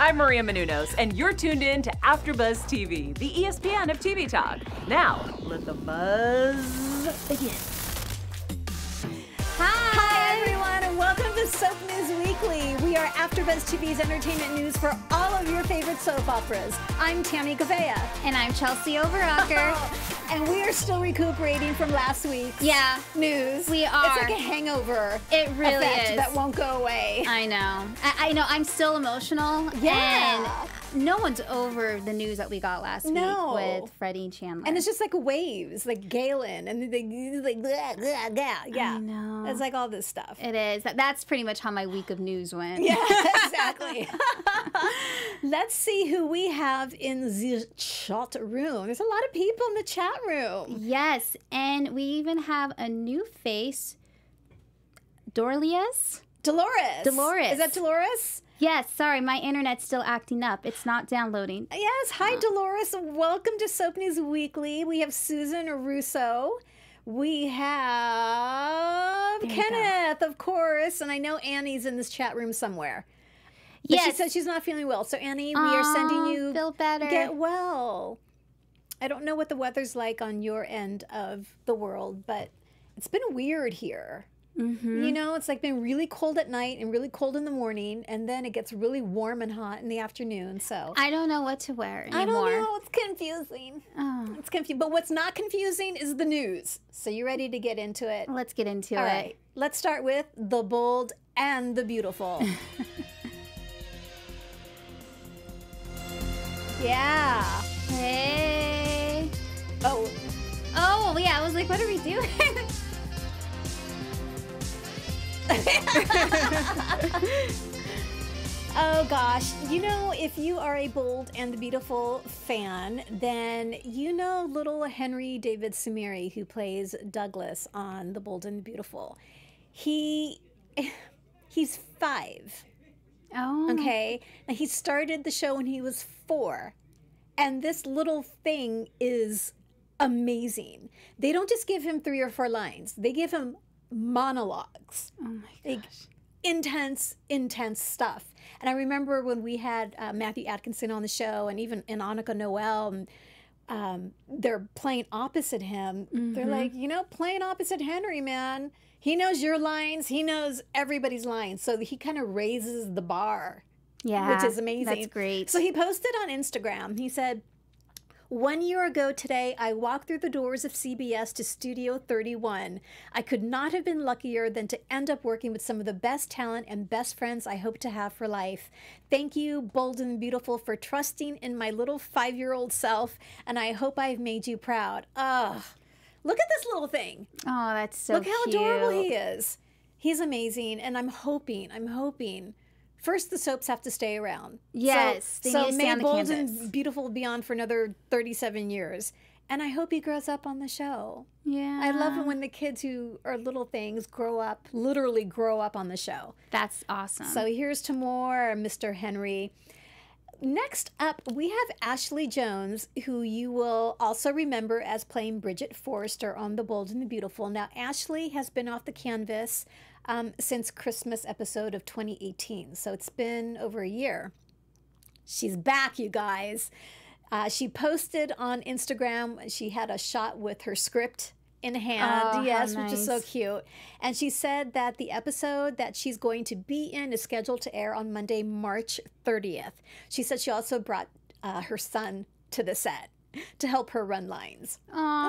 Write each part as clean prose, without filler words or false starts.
I'm Maria Menounos, and you're tuned in to AfterBuzz TV, the ESPN of TV Talk. Now, let the buzz begin. Hi everyone, and welcome to Soap News Weekly. We are AfterBuzz TV's entertainment news for all of your favorite soap operas. I'm Tammy Goveia. And I'm Chelsea Overocker. And we are still recuperating from last week's news. We are. It's like a hangover. It really is. That won't go away. I know. I know. I'm still emotional. Yeah. And no one's over the news that we got last week with Freddie Chandler. And it's just like waves, like Galen, and like blah, blah, blah. Yeah. I know. It's like all this stuff. It is. That's pretty much how my week of news went. Yeah, exactly. Let's see who we have in the chat room. There's a lot of people in the chat room. Yes, and we even have a new face. Dolores. Is that Dolores? Yes, sorry, my internet's still acting up. It's not downloading. Yes, hi Dolores. Welcome to Soap News Weekly. We have Susan Russo. We have Kenneth, of course, and I know Annie's in this chat room somewhere. But she said she's not feeling well. So Annie, we are sending you feel better. Get well. I don't know what the weather's like on your end of the world, but it's been weird here. You know, it's like been really cold at night and really cold in the morning, and then it gets really warm and hot in the afternoon. So I don't know what to wear anymore. I don't know. It's confusing. Oh. It's confusing. But what's not confusing is the news. So you ready to get into it? Let's get into it. All right. Let's start with the bold and the beautiful. Hey. Oh. Oh, yeah. I was like, what are we doing? Oh gosh, you know, if you are a Bold and the Beautiful fan, then you know little Henry David Samiri, who plays Douglas on The Bold and the Beautiful. He's 5. Oh. Okay. Now, he started the show when he was 4, and this little thing is amazing. They don't just give him 3 or 4 lines; they give him monologues. Oh my gosh. Like, intense stuff. And I remember when we had Matthew Atkinson on the show, and even Annika Noel, and they're playing opposite him. They're like, you know, playing opposite Henry, man. He knows your lines. He knows everybody's lines. So he kind of raises the bar. Yeah. Which is amazing. That's great. So he posted on Instagram. He said, "1 year ago today, I walked through the doors of CBS to Studio 31. I could not have been luckier than to end up working with some of the best talent and best friends I hope to have for life. Thank you, Bold and Beautiful, for trusting in my little 5-year-old self, and I hope I've made you proud." Ugh. Look at this little thing. Oh, that's so cute. Look how adorable he is. He's amazing, and I'm hoping. First, the soaps have to stay around. Yes. So may Bold and Beautiful be on for another 37 years. And I hope he grows up on the show. Yeah. I love it when the kids who are little things grow up, literally grow up on the show. That's awesome. So here's to more, Mr. Henry. Next up, we have Ashley Jones, who you will also remember as playing Bridget Forrester on The Bold and the Beautiful. Now, Ashley has been off the canvas since Christmas episode of 2018. So it's been over a year. She's back, you guys. She posted on Instagram, she had a shot with her script in hand, which is so cute. And she said that the episode that she's going to be in is scheduled to air on Monday, March 30th. She said she also brought her son to the set to help her run lines,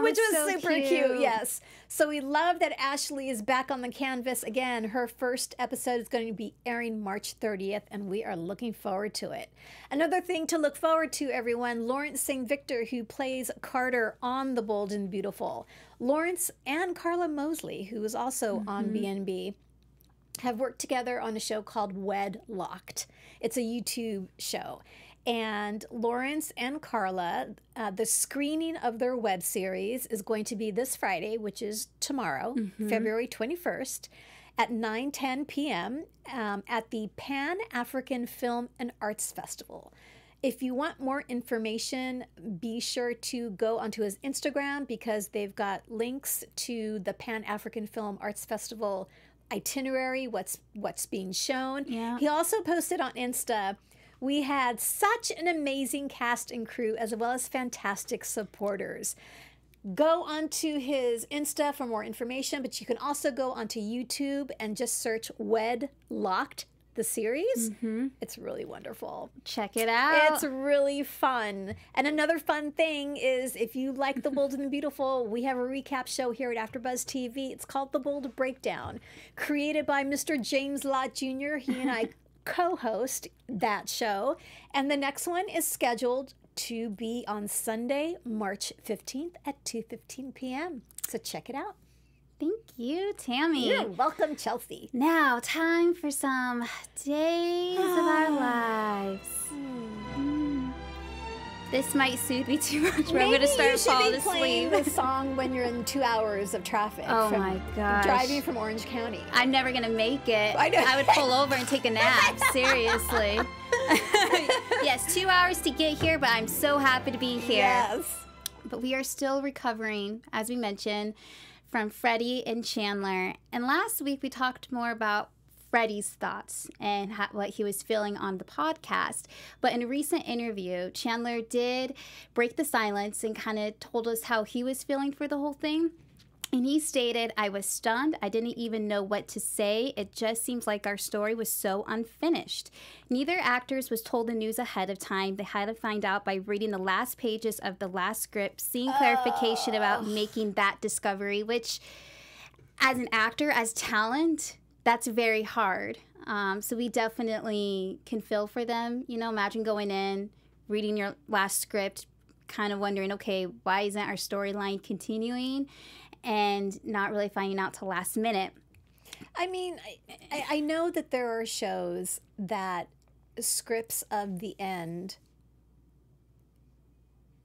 which was so super cute. Yes. So we love that Ashley is back on the canvas again. Her first episode is going to be airing March 30th, and we are looking forward to it. Another thing to look forward to, everyone, Lawrence St. Victor, who plays Carter on The Bold and Beautiful. Lawrence and Carla Mosley, who is also on B&B, have worked together on a show called Wedlocked. It's a YouTube show. And Lawrence and Carla, the screening of their web series is going to be this Friday, which is tomorrow, February 21st, at 9:10 p.m. At the Pan-African Film and Arts Festival. If you want more information, be sure to go onto his Instagram, because they've got links to the Pan-African Film Arts Festival itinerary, what's being shown. Yeah. He also posted on Insta, We had such an amazing cast and crew, as well as fantastic supporters. Go onto his Insta for more information, but you can also go onto YouTube and just search Wedlocked, the series. It's really wonderful. Check it out. It's really fun. And another fun thing is, if you like The Bold and the Beautiful, we have a recap show here at AfterBuzz TV. It's called The Bold Breakdown, created by Mr. James Lott Jr. He and I co-host that show. And the next one is scheduled to be on Sunday, March 15th at 2:15 p.m. So check it out. Thank you, Tammy. You're welcome, Chelsea. Now, time for some Days of Our Lives. This might soothe me too much. Maybe I'm going to start falling asleep. Playing the song when you're in 2 hours of traffic. Oh my gosh. Driving from Orange County. I'm never going to make it. I would pull over and take a nap. Seriously. Yes, 2 hours to get here, but I'm so happy to be here. Yes. But we are still recovering, as we mentioned, from Freddie and Chandler. And last week we talked more about Freddie's thoughts and what he was feeling on the podcast. But in a recent interview, Chandler did break the silence and kind of told us how he was feeling for the whole thing. And he stated, "I was stunned. I didn't even know what to say. It just seems like our story was so unfinished. Neither actors was told the news ahead of time. They had to find out by reading the last pages of the last script, seeing clarification about making that discovery," which as an actor, as talent, that's very hard. So we definitely can feel for them. You know, imagine going in, reading your last script, kind of wondering, okay, why isn't our storyline continuing? And not really finding out till last minute. I mean, I know that there are shows that scripts of the end,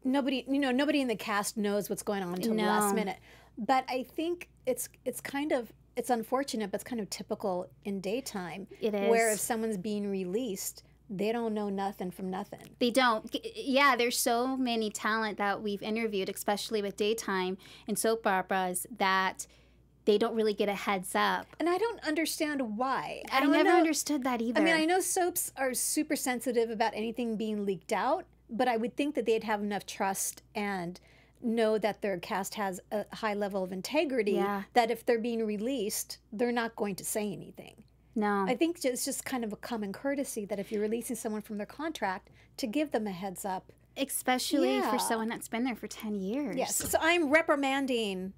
nobody in the cast knows what's going on until the last minute. But I think it's unfortunate, but it's kind of typical in daytime. It is. Where if someone's being released, they don't know nothing from nothing. They don't. Yeah, there's so many talent that we've interviewed, especially with daytime and soap operas, that they don't really get a heads up. And I don't understand why. I never understood that either. I mean, I know soaps are super sensitive about anything being leaked out, but I would think that they'd have enough trust and know that their cast has a high level of integrity, that if they're being released, they're not going to say anything. No. I think it's just kind of a common courtesy that if you're releasing someone from their contract, to give them a heads up. Especially for someone that's been there for 10 years. Yes. So I'm reprimanding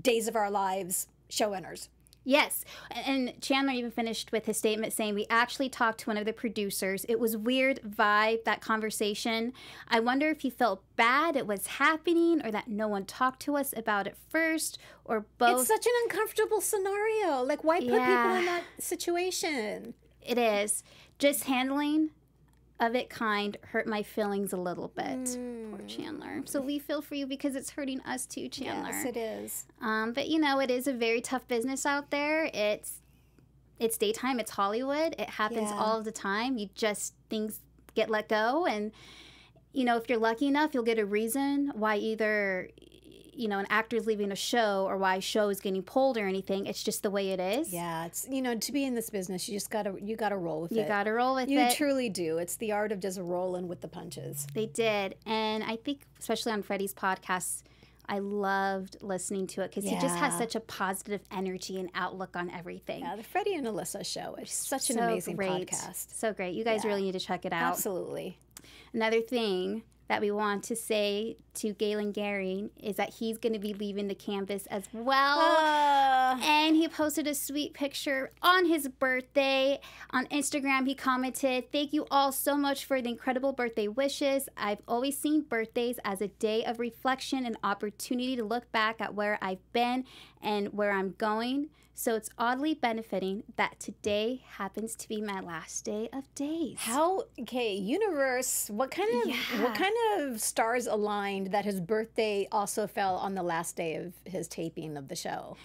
Days of Our Lives showrunners. Yes. And Chandler even finished with his statement saying, "We actually talked to one of the producers. It was weird vibe, that conversation. I wonder if he felt bad it was happening or that no one talked to us about it first or both." It's such an uncomfortable scenario. Like, why put people in that situation? It is. "Just handling of it kind hurt my feelings a little bit." Poor Chandler. So we feel for you because it's hurting us too, Chandler. Yes, it is. But you know, it is a very tough business out there. It's daytime. It's Hollywood. It happens all the time. You just, things get let go, and you know, if you're lucky enough, you'll get a reason why either, you know, an actor's leaving a show or why a show is getting pulled or anything. It's just the way it is. Yeah, it's, you know, to be in this business, you just gotta roll with it. You gotta roll with it. You truly do. It's the art of just rolling with the punches. They did, and I think especially on Freddie's podcast, I loved listening to it because he just has such a positive energy and outlook on everything. Yeah, the Freddie and Alyssa show is such an amazing podcast. So great. You guys really need to check it out. Absolutely. Another thing that we want to say to Galen Gering is that he's going to be leaving the campus as well. And he posted a sweet picture on his birthday. On Instagram, he commented, "Thank you all so much for the incredible birthday wishes. I've always seen birthdays as a day of reflection and opportunity to look back at where I've been and where I'm going. So it's oddly benefiting that today happens to be my last day of days." How, okay, universe, what kind of stars aligned that his birthday also fell on the last day of his taping of the show?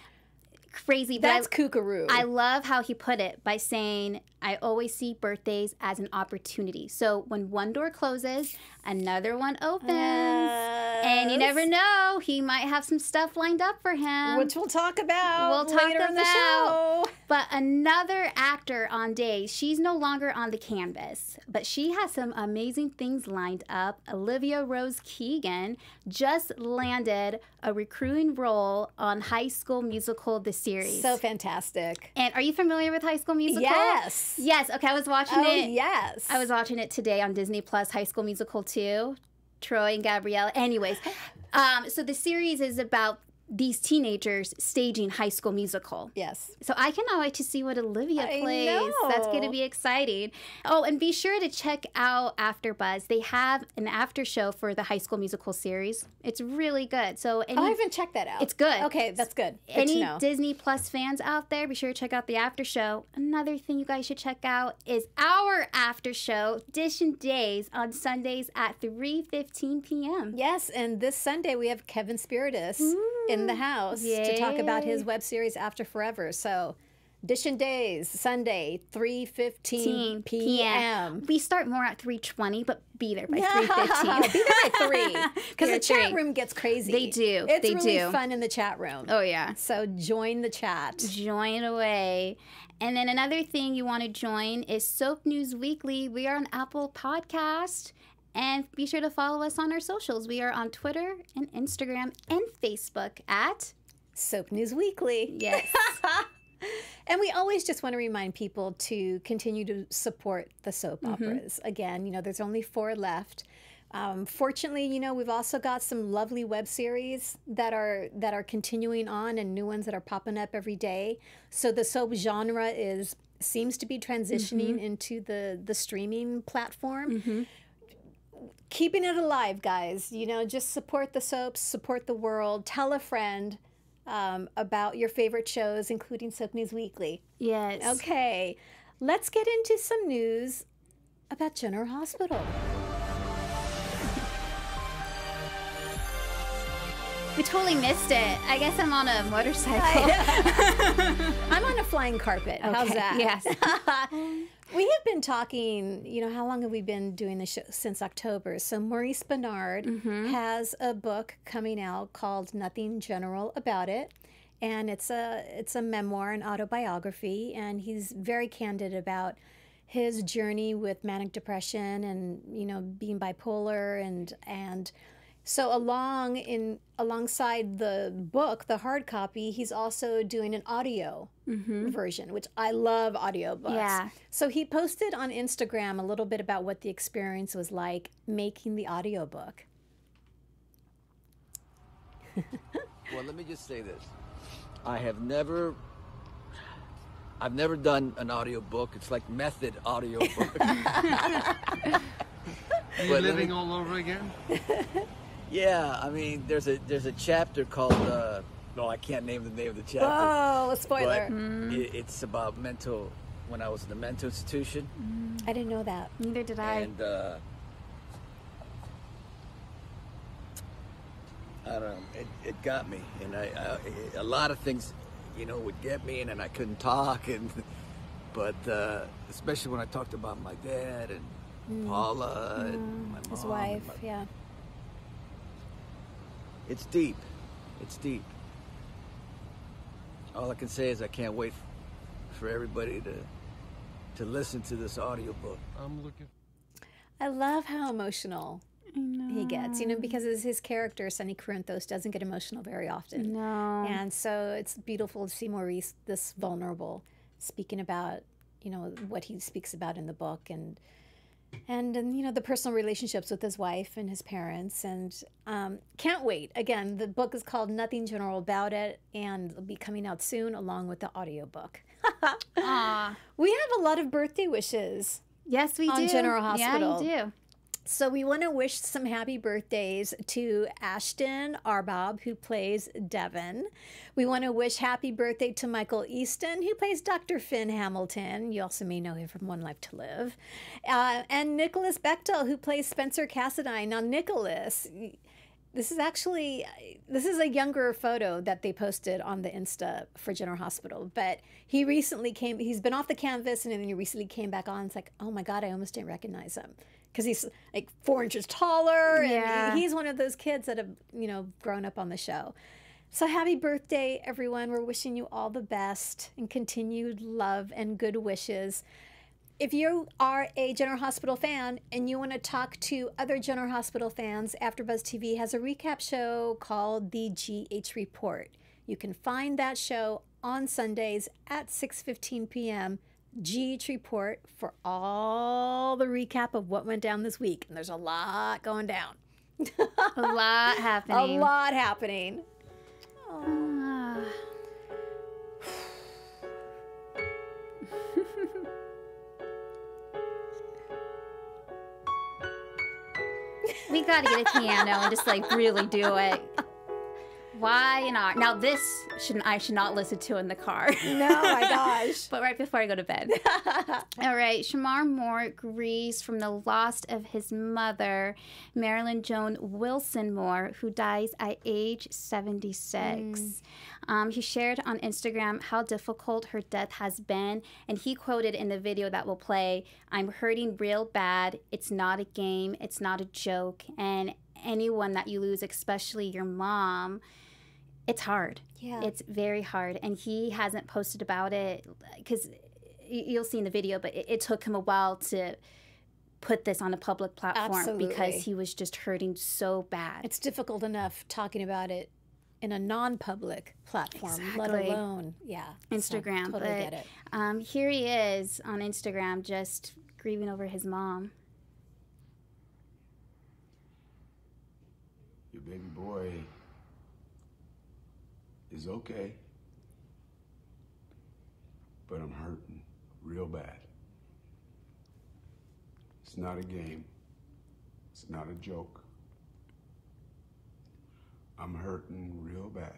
Crazy. That's kookaroo. I love how he put it by saying, "I always see birthdays as an opportunity. So when one door closes, another one opens." Yes. And you never know, he might have some stuff lined up for him, which we'll talk about later in the show. But another actor on Days, she's no longer on the canvas, but she has some amazing things lined up. Olivia Rose Keegan just landed a recurring role on High School Musical, the series. So fantastic. And are you familiar with High School Musical? Yes. Yes. Okay, I was watching it. Yes. I was watching it today on Disney Plus, High School Musical 2, Troy and Gabrielle. Anyways, so the series is about these teenagers staging High School Musical. Yes. So I cannot wait to see what Olivia plays. Know. That's going to be exciting. Oh, and be sure to check out AfterBuzz. They have an after show for the High School Musical series. It's really good. So I haven't checked that out. It's good. Okay, that's good. Any Disney Plus fans out there, be sure to check out the after show. Another thing you guys should check out is our after show, Dish and Days, on Sundays at 3:15 p.m. Yes, and this Sunday we have Kevin Spiritus in the house to talk about his web series After Forever. So Dish and Days, Sunday, 3:15 p.m. We start more at 3:20, but be there by 3:15. Be there by 3, because the chat room gets crazy. They do. It's really fun in the chat room. Oh, yeah. So join the chat. Join away. And then another thing you want to join is Soap News Weekly. We are on Apple Podcast. And be sure to follow us on our socials. We are on Twitter and Instagram and Facebook at Soap News Weekly. Yes. And we always just want to remind people to continue to support the soap operas. Again, you know, there's only 4 left. Fortunately, you know, we've also got some lovely web series that are continuing on and new ones that are popping up every day. So the soap genre seems to be transitioning into the streaming platform. Keeping it alive, guys. You know, just support the soaps, support the world, tell a friend about your favorite shows, including Soap News Weekly. Yes. Okay, let's get into some news about General Hospital. We totally missed it. I guess I'm on a motorcycle. I'm on a flying carpet. Okay. How's that? Yes. We have been talking, you know, how long have we been doing this show? Since October. So Maurice Benard has a book coming out called Nothing General About It. And it's a memoir, an autobiography. And he's very candid about his journey with manic depression and, you know, being bipolar and so alongside the book, the hard copy, he's also doing an audio version, which I love audiobooks. Yeah. So he posted on Instagram a little bit about what the experience was like making the audiobook. Well, let me just say this. I've never done an audiobook. It's like method audiobook. Are you living all over again? Yeah, I mean, there's a chapter called, well, I can't name the name of the chapter. Oh, a spoiler. But it's about when I was in the mental institution. I didn't know that. Neither did I. And, I don't know, it got me. And a lot of things, you know, would get me, and I couldn't talk. But especially when I talked about my dad and Paula and my mom. His wife, yeah. It's deep. It's deep. All I can say is I can't wait for everybody to listen to this audiobook. I'm looking. I love how emotional he gets, you know, because his character, Sonny Corinthos, doesn't get emotional very often. No. And so it's beautiful to see Maurice this vulnerable, speaking about, you know, what he speaks about in the book and you know, the personal relationships with his wife and his parents. And can't wait. Again, the book is called Nothing General About It, and it'll be coming out soon along with the audiobook. Aww. We have a lot of birthday wishes. Yes, we do. On General Hospital. Yeah, you do. So we want to wish some happy birthdays to Ashton Arbob, who plays Devin. We want to wish happy birthday to Michael Easton, who plays Dr. Finn Hamilton. You also may know him from One Life to Live. And Nicholas Bechtel, who plays Spencer Cassadine. Now, Nicholas, this is a younger photo that they posted on the Insta for General Hospital. But he recently came, he's been off the canvas, and then he recently came back on. It's like, oh, my God, I almost didn't recognize him. Because he's like 4 inches taller, and he's one of those kids that have, you know, grown up on the show. So happy birthday, everyone. We're wishing you all the best and continued love and good wishes. If you are a General Hospital fan and you want to talk to other General Hospital fans, AfterBuzz TV has a recap show called The GH Report. You can find that show on Sundays at 6:15 p.m. GH Report for all the recap of what went down this week. And there's a lot going down. A lot happening. A lot happening. Aww. We gotta get a piano and just like really do it. Why not? Now this I should not listen to in the car. No, my gosh. But right before I go to bed. All right, Shamar Moore grieves from the loss of his mother, Marilyn Joan Wilson Moore, who dies at age 76. He shared on Instagram how difficult her death has been, and he quoted in the video that will play, "I'm hurting real bad. It's not a game. It's not a joke. And anyone that you lose, especially your mom, it's hard." Yeah, it's very hard. And he hasn't posted about it because you'll see in the video, but it took him a while to put this on a public platform. Absolutely. Because he was just hurting so bad. It's difficult enough talking about it in a non-public platform. Exactly. Let alone, yeah, Instagram. So, totally get it. Here he is on Instagram just grieving over his mom. "Your baby boy is okay, but I'm hurting real bad. It's not a game. It's not a joke. I'm hurting real bad.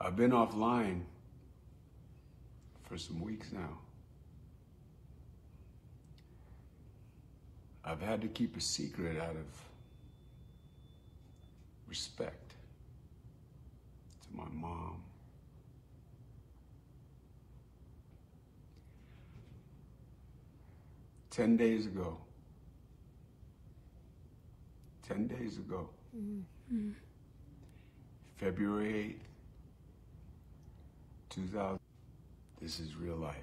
I've been offline for some weeks now. I've had to keep a secret out of respect to my mom. Ten days ago, mm-hmm. February 8th, 2000, this is real life.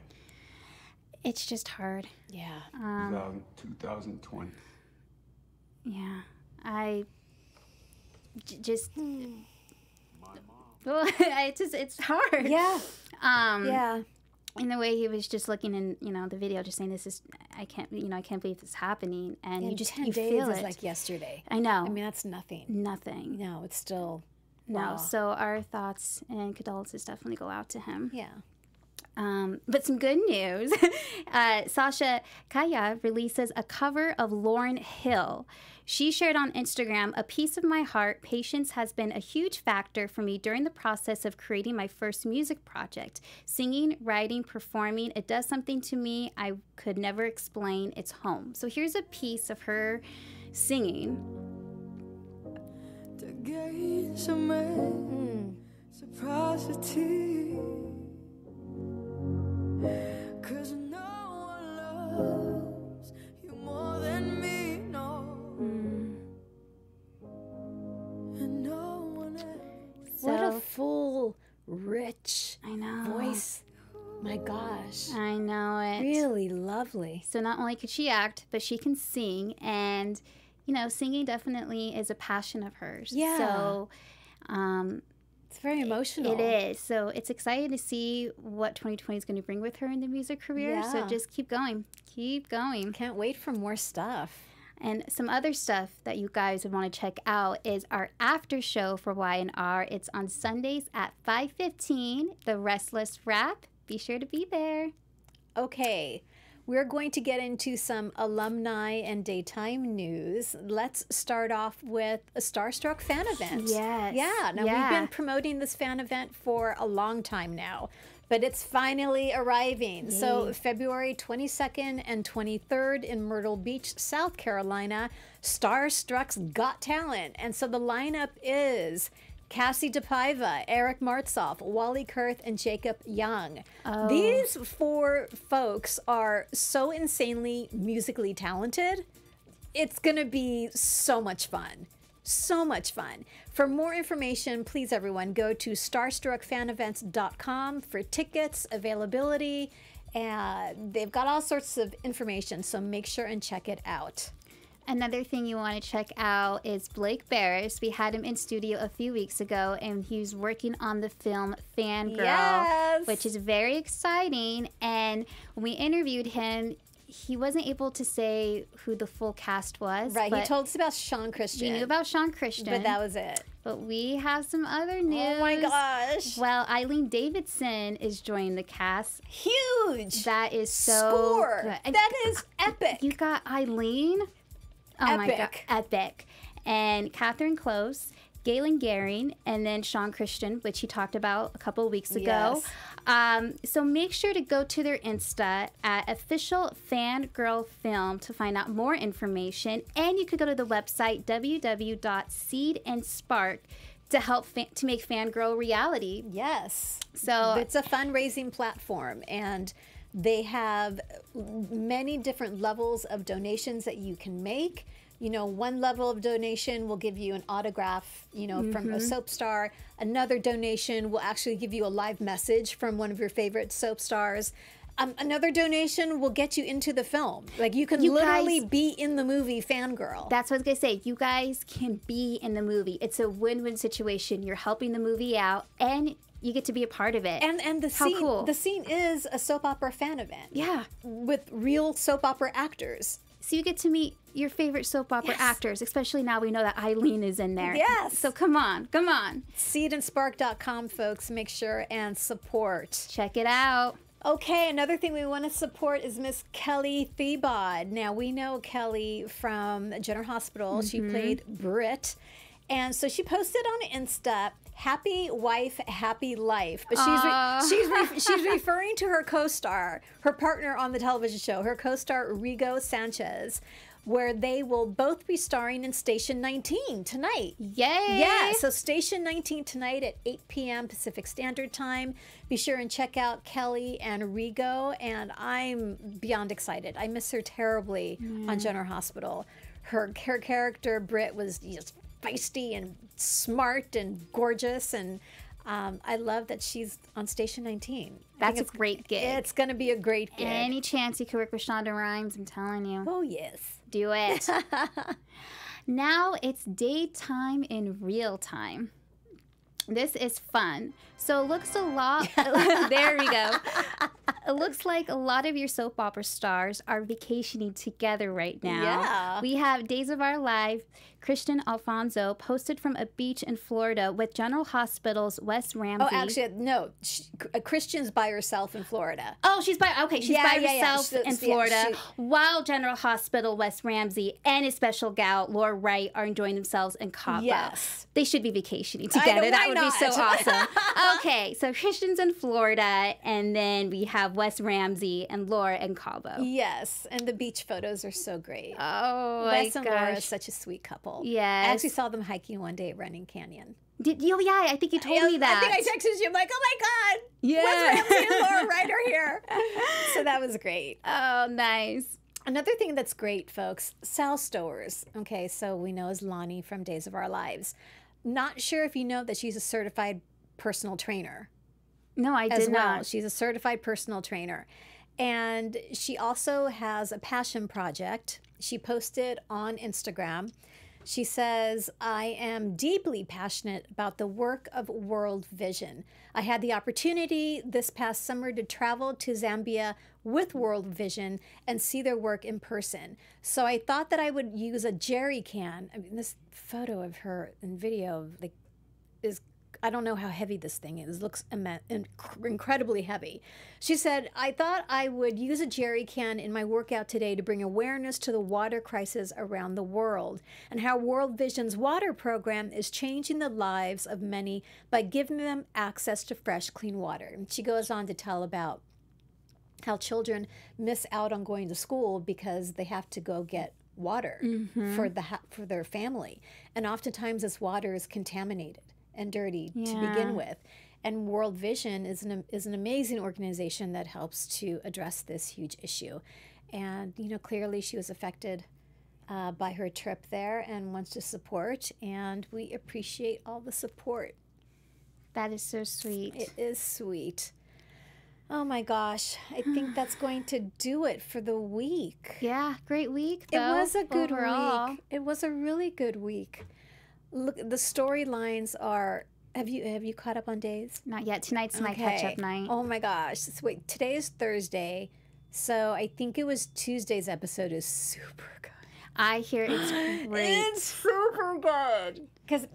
It's just hard. Yeah. 2020. Yeah. My mom. Well, it's hard. Yeah. Yeah. And the way he was just looking in, you know, the video, just saying, "This is, I can't believe this is happening." And you just, you feel it. Is like yesterday. I know. I mean, that's nothing. Nothing. No, it's still. Wow. No. So our thoughts and condolences definitely go out to him. Yeah. But some good news. Sasha Kaya releases a cover of Lauryn Hill. She shared on Instagram, "A piece of my heart, patience has been a huge factor for me during the process of creating my first music project. Singing, writing, performing, it does something to me I could never explain. It's home." So here's a piece of her singing. "Cause no one loves you more than me, no." "And no one else." So, what a full, rich, I know, voice. My gosh. I know it. Really lovely. So not only could she act, but she can sing. And, you know, singing definitely is a passion of hers. Yeah. So, it's very emotional. It is. So it's exciting to see what 2020 is going to bring with her in the music career. Yeah. So just keep going. Keep going. Can't wait for more stuff. And some other stuff that you guys would want to check out is our after show for Y&R. It's on Sundays at 5:15, The Restless Wrap. Be sure to be there. Okay. We're going to get into some alumni and daytime news. Let's start off with a Starstruck fan event. Yes. Yeah. Now, yeah, we've been promoting this fan event for a long time now, but it's finally arriving. Yay. So February 22nd and 23rd in Myrtle Beach, South Carolina, Starstruck's Got Talent. And so the lineup is Cassie DePaiva, Eric Martzoff, Wally Kurth, and Jacob Young. Oh. These four folks are so insanely musically talented. It's going to be so much fun. So much fun. For more information, please everyone go to starstruckfanevents.com for tickets, availability. They've got all sorts of information, so make sure and check it out. Another thing you want to check out is Blake Barris. We had him in studio a few weeks ago, and he was working on the film Fangirl, yes, which is very exciting. And when we interviewed him, he wasn't able to say who the full cast was. Right, he told us about Sean Christian. We knew about Sean Christian. But that was it. But we have some other news. Oh my gosh. Well, Eileen Davidson is joining the cast. Huge. That is so good. That is epic. You got Eileen. Oh my God. Epic. And Catherine Close, Galen Gering, and then Sean Christian, which he talked about a couple of weeks ago. Yes. So make sure to go to their Insta at official Fangirl Film to find out more information. And you could go to the website www.seedandspark to help to make Fangirl reality. Yes. So it's a fundraising platform, and they have many different levels of donations that you can make. You know, one level of donation will give you an autograph, you know, from a soap star. Another donation will actually give you a live message from one of your favorite soap stars. Another donation will get you into the film. Like, you can literally be in the movie Fangirl. That's what I was going to say. You guys can be in the movie. It's a win-win situation. You're helping the movie out, and you get to be a part of it. And the scene is a soap opera fan event. Yeah. With real soap opera actors. So you get to meet your favorite soap opera actors, especially now we know that Eileen is in there. Yes. So come on, come on. Seedandspark.com, folks. Make sure and support. Check it out. Okay, another thing we want to support is Miss Kelly Thebaud. Now, we know Kelly from General Hospital. She played Britt. And so she posted on Insta, happy wife, happy life. But she's referring to her co-star, her partner on the television show, her co-star Rigo Sanchez, where they will both be starring in Station 19 tonight. Yay! Yeah, so Station 19 tonight at 8 p.m. Pacific Standard Time. Be sure and check out Kelly and Rigo, and I'm beyond excited. I miss her terribly on General Hospital. Her character, Britt, was just feisty and smart and gorgeous, and I love that she's on Station 19. That's a great gig. It's going to be a great gig. Any chance you could work with Shonda Rhimes, I'm telling you. Oh, yes. Do it. Now it's daytime in real time. This is fun. So it looks a lot. There we go. It looks like a lot of your soap opera stars are vacationing together right now. Yeah. We have Days of Our Lives, Christian Alfonso posted from a beach in Florida with General Hospital's Wes Ramsey. Oh, actually, no. Christian's by herself in Florida. Oh, she's by, okay, she's by herself in Florida. While General Hospital, Wes Ramsey, and his special gal, Laura Wright, are enjoying themselves in Cabo. Yes. They should be vacationing together. That would be so awesome. Okay, so Christian's in Florida, and then we have Wes Ramsey and Laura in Cabo. Yes, and the beach photos are so great. Oh, Wes and Laura are such a sweet couple. Yes. I actually saw them hiking one day at Running Canyon. Yeah, I think you told me that. I think I texted you. I'm like, oh my God. Yeah. Wes Ramsey and Laura Wright are here. So that was great. Oh, nice. Another thing that's great, folks, Sal Stowers. Okay, so we know is Lonnie from Days of Our Lives. Not sure if you know that she's a certified personal trainer. No, I did not. She's a certified personal trainer. And she also has a passion project. She posted on Instagram. She says, I am deeply passionate about the work of World Vision. I had the opportunity this past summer to travel to Zambia with World Vision and see their work in person. So I thought that I would use a jerry can. I mean, this photo of her and video like is, I don't know how heavy this thing is. It looks incredibly heavy. She said, I thought I would use a jerry can in my workout today to bring awareness to the water crisis around the world and how World Vision's water program is changing the lives of many by giving them access to fresh, clean water. And she goes on to tell about how children miss out on going to school because they have to go get water for their family. And oftentimes this water is contaminated and dirty to begin with. And World Vision is an amazing organization that helps to address this huge issue. And, you know, clearly she was affected by her trip there and wants to support, and we appreciate all the support. That is so sweet. It is sweet. Oh my gosh, I think that's going to do it for the week. Yeah, great week though. It was a good week. It was a really good week. Look, the storylines are, have you caught up on Days? Not yet. Tonight's my catch up night. Oh my gosh. Wait, today is Thursday. So I think it was Tuesday's episode is super good. I hear it's great. It's super good. Because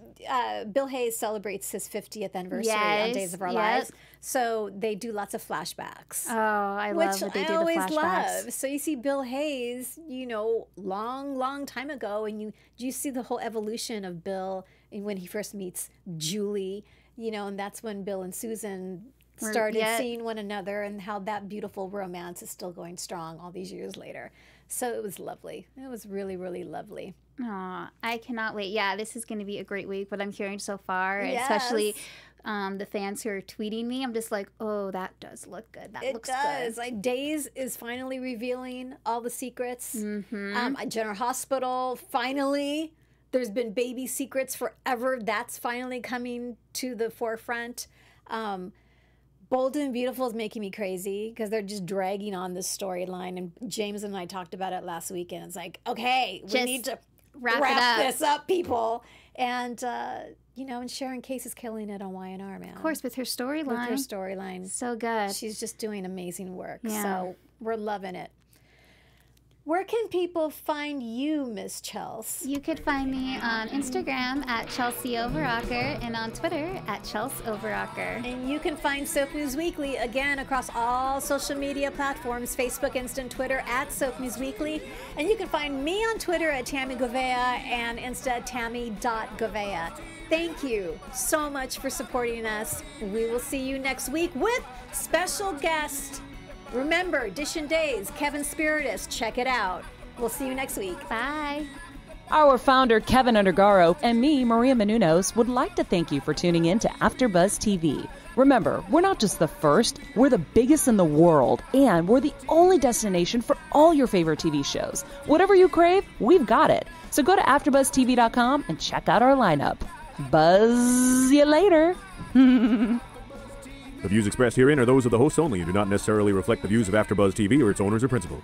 Bill Hayes celebrates his 50th anniversary on Days of Our Lives. So they do lots of flashbacks. Oh, I love that they do the flashbacks. Which I always love. So you see Bill Hayes, you know, long, long time ago. And you see the whole evolution of Bill when he first meets Julie, you know, and that's when Bill and Susan started seeing one another, and how that beautiful romance is still going strong all these years later. So it was lovely. It was really, really lovely. Aw, I cannot wait. Yeah, this is going to be a great week, what I'm hearing so far, especially the fans who are tweeting me. I'm just like, oh, that does look good. That looks good. It does. Like, Days is finally revealing all the secrets. Mm-hmm. General Hospital, finally. There's been baby secrets forever. That's finally coming to the forefront. Bold and Beautiful is making me crazy because they're just dragging on this storyline. And James and I talked about it last weekend. It's like, okay, we need to wrap this up, people. And, you know, and Sharon Case is killing it on Y&R, man. Of course, with her storyline. With her storyline. So good. She's just doing amazing work. Yeah. So we're loving it. Where can people find you, Miss Chelsea? You could find me on Instagram at Chelsea Overocker and on Twitter at Chelsea Overocker. And you can find Soap News Weekly, again, across all social media platforms, Facebook, Insta, and Twitter at Soap News Weekly. And you can find me on Twitter at Tammy Goveia and Insta Tammy.Goveia. Thank you so much for supporting us. We will see you next week with special guest. Remember, Dish and Days, Kevin Spiritus. Check it out. We'll see you next week. Bye. Our founder, Kevin Undergaro, and me, Maria Menounos, would like to thank you for tuning in to AfterBuzz TV. Remember, we're not just the first, we're the biggest in the world, and we're the only destination for all your favorite TV shows. Whatever you crave, we've got it. So go to AfterBuzzTV.com and check out our lineup. Buzz you later. The views expressed herein are those of the hosts only and do not necessarily reflect the views of AfterBuzz TV or its owners or principal.